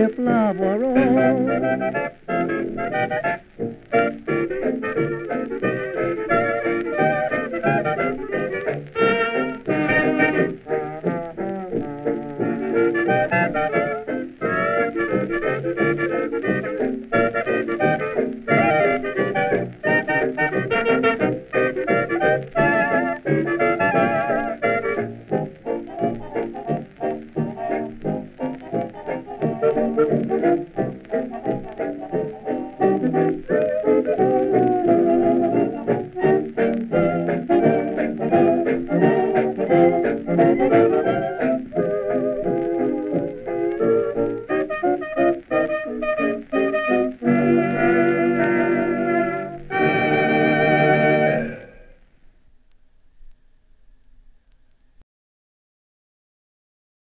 If love were all.